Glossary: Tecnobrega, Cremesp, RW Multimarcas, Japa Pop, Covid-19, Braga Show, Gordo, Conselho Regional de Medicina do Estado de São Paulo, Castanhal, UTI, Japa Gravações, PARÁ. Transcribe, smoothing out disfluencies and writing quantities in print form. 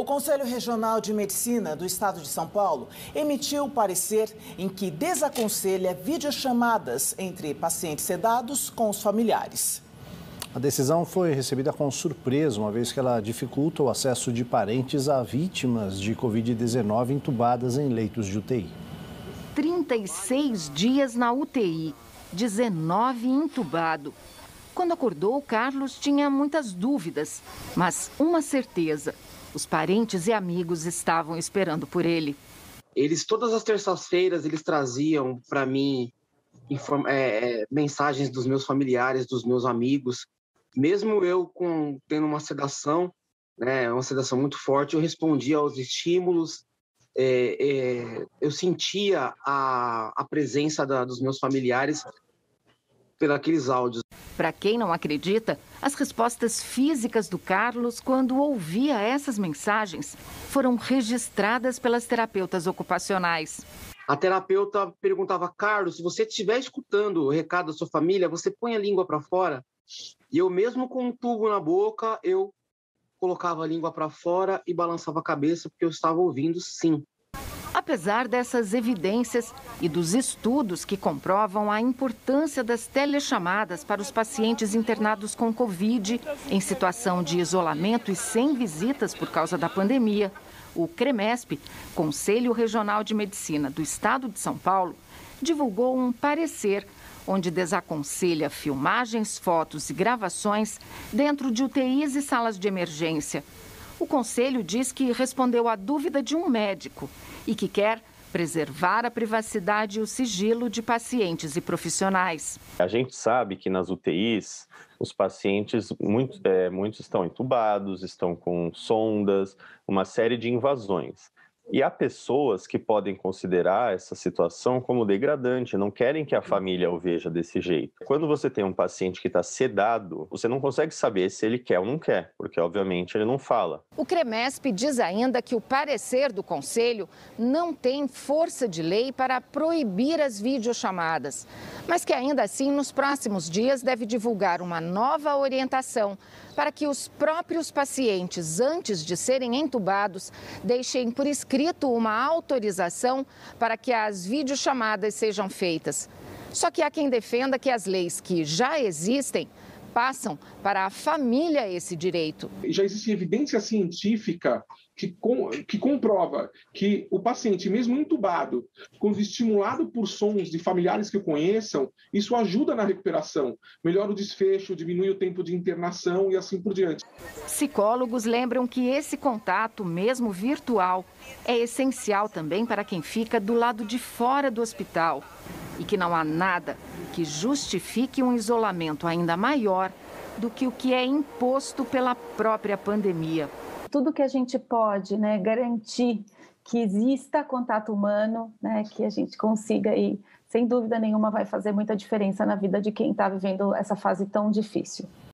O Conselho Regional de Medicina do Estado de São Paulo emitiu parecer em que desaconselha videochamadas entre pacientes sedados com os familiares. A decisão foi recebida com surpresa, uma vez que ela dificulta o acesso de parentes a vítimas de Covid-19 entubadas em leitos de UTI. 36 dias na UTI, 19 entubado. Quando acordou, Carlos tinha muitas dúvidas, mas uma certeza: os parentes e amigos estavam esperando por ele. Eles, todas as terças-feiras, eles traziam para mim mensagens dos meus familiares, dos meus amigos. Mesmo eu tendo uma sedação, né, uma sedação muito forte, eu respondia aos estímulos, eu sentia a presença dos meus familiares pelos áudios. Para quem não acredita, as respostas físicas do Carlos, quando ouvia essas mensagens, foram registradas pelas terapeutas ocupacionais. A terapeuta perguntava: Carlos, se você estiver escutando o recado da sua família, você põe a língua para fora? E eu mesmo com um tubo na boca, eu colocava a língua para fora e balançava a cabeça, porque eu estava ouvindo sim. Apesar dessas evidências e dos estudos que comprovam a importância das telechamadas para os pacientes internados com Covid, em situação de isolamento e sem visitas por causa da pandemia, o Cremesp, Conselho Regional de Medicina do Estado de São Paulo, divulgou um parecer onde desaconselha filmagens, fotos e gravações dentro de UTIs e salas de emergência. O Conselho diz que respondeu à dúvida de um médico e que quer preservar a privacidade e o sigilo de pacientes e profissionais. A gente sabe que nas UTIs os pacientes, muitos estão entubados, estão com sondas, uma série de invasões. E há pessoas que podem considerar essa situação como degradante, não querem que a família o veja desse jeito. Quando você tem um paciente que está sedado, você não consegue saber se ele quer ou não quer, porque obviamente ele não fala. O Cremesp diz ainda que o parecer do Conselho não tem força de lei para proibir as videochamadas, mas que ainda assim nos próximos dias deve divulgar uma nova orientação para que os próprios pacientes, antes de serem entubados, deixem por escrito uma autorização para que as videochamadas sejam feitas. Só que há quem defenda que as leis que já existem passam para a família esse direito. Já existe evidência científica que comprova que o paciente, mesmo entubado, quando estimulado por sons de familiares que o conheçam, isso ajuda na recuperação, melhora o desfecho, diminui o tempo de internação e assim por diante. Psicólogos lembram que esse contato, mesmo virtual, é essencial também para quem fica do lado de fora do hospital e que não há nada que justifique um isolamento ainda maior do que o que é imposto pela própria pandemia. Tudo que a gente pode, né, garantir que exista contato humano, né, que a gente consiga, e sem dúvida nenhuma vai fazer muita diferença na vida de quem está vivendo essa fase tão difícil.